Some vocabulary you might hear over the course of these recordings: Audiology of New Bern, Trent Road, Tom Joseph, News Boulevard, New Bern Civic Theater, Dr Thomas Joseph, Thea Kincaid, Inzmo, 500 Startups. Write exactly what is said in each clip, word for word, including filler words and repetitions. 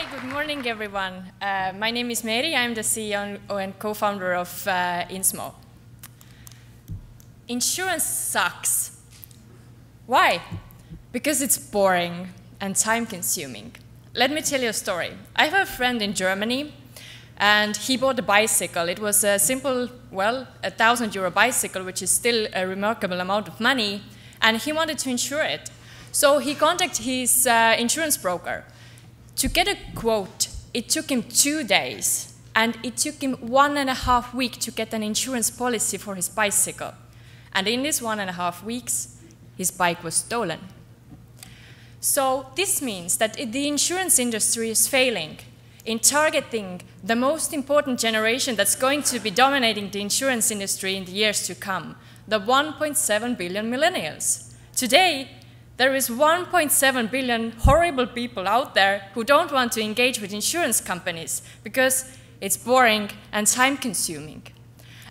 Hi, good morning, everyone. Uh, my name is Mary. I'm the C E O and co-founder of uh, Inzmo. Insurance sucks. Why? Because it's boring and time-consuming. Let me tell you a story. I have a friend in Germany, and he bought a bicycle. It was a simple, well, a thousand euro bicycle, which is still a remarkable amount of money, and he wanted to insure it. So he contacted his uh, insurance broker. To get a quote, it took him two days, and it took him one and a half weeks to get an insurance policy for his bicycle. And in this one and a half weeks, his bike was stolen. So this means that the insurance industry is failing in targeting the most important generation that's going to be dominating the insurance industry in the years to come, the one point seven billion millennials. Today, there is one point seven billion horrible people out there who don't want to engage with insurance companies because it's boring and time-consuming.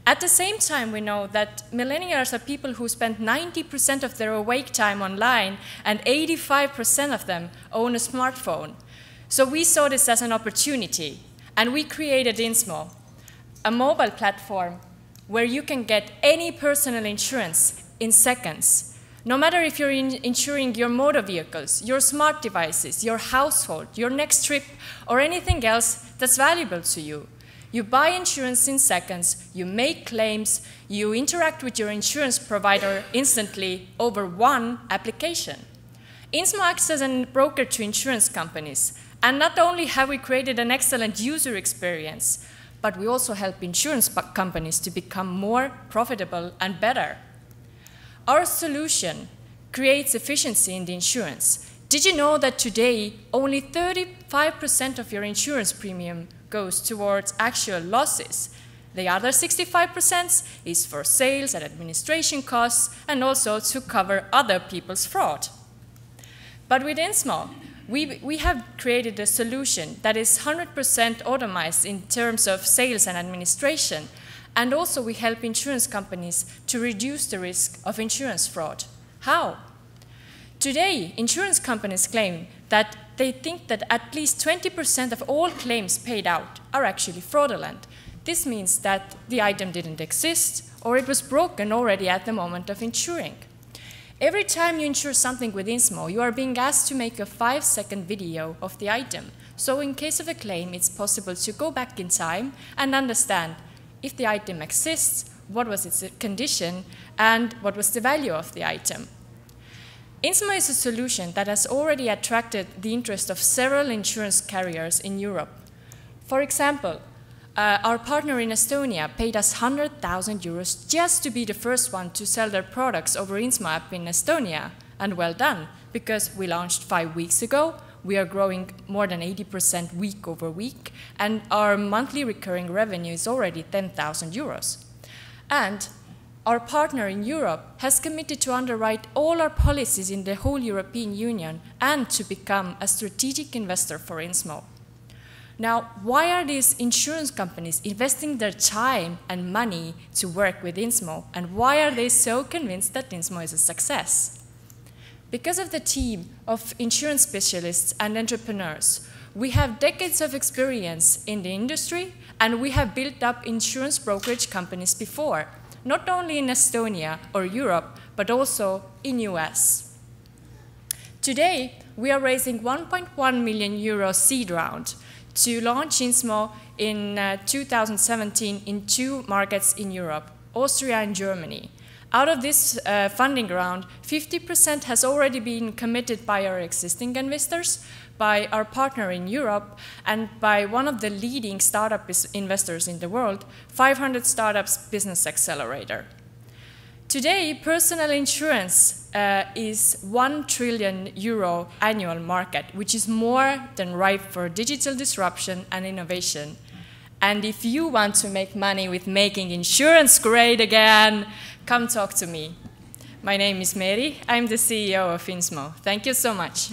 At the same time, we know that millennials are people who spend ninety percent of their awake time online, and eighty-five percent of them own a smartphone. So we saw this as an opportunity, and we created Inzmo, a mobile platform where you can get any personal insurance in seconds. No matter if you're in insuring your motor vehicles, your smart devices, your household, your next trip, or anything else that's valuable to you. You buy insurance in seconds, you make claims, you interact with your insurance provider instantly over one application. Inzmo acts as a broker to insurance companies. And not only have we created an excellent user experience, but we also help insurance companies to become more profitable and better. Our solution creates efficiency in the insurance. Did you know that today only thirty-five percent of your insurance premium goes towards actual losses? The other sixty-five percent is for sales and administration costs, and also to cover other people's fraud. But with Inzmo, we, we have created a solution that is one hundred percent automated in terms of sales and administration. And also, we help insurance companies to reduce the risk of insurance fraud. How? Today, insurance companies claim that they think that at least twenty percent of all claims paid out are actually fraudulent. This means that the item didn't exist, or it was broken already at the moment of insuring. Every time you insure something with Inzmo, you are being asked to make a five second video of the item. So in case of a claim, it's possible to go back in time and understand if the item exists, what was its condition, and what was the value of the item. Inzmo is a solution that has already attracted the interest of several insurance carriers in Europe. For example, uh, our partner in Estonia paid us one hundred thousand euros just to be the first one to sell their products over Inzmo app in Estonia, and well done, because we launched five weeks ago. We are growing more than eighty percent week over week, and our monthly recurring revenue is already ten thousand euros. And our partner in Europe has committed to underwrite all our policies in the whole European Union and to become a strategic investor for Inzmo. Now, why are these insurance companies investing their time and money to work with Inzmo, and why are they so convinced that Inzmo is a success? Because of the team of insurance specialists and entrepreneurs, we have decades of experience in the industry, and we have built up insurance brokerage companies before, not only in Estonia or Europe, but also in U S. Today, we are raising one point one million euro seed round to launch Inzmo in uh, two thousand seventeen in two markets in Europe, Austria and Germany. Out of this uh, funding round, fifty percent has already been committed by our existing investors, by our partner in Europe, and by one of the leading startup investors in the world, five hundred Startups Business Accelerator. Today, personal insurance uh, is one trillion euro annual market, which is more than ripe for digital disruption and innovation. And if you want to make money with making insurance great again, come talk to me. My name is Mary. I'm the C E O of Inzmo. Thank you so much.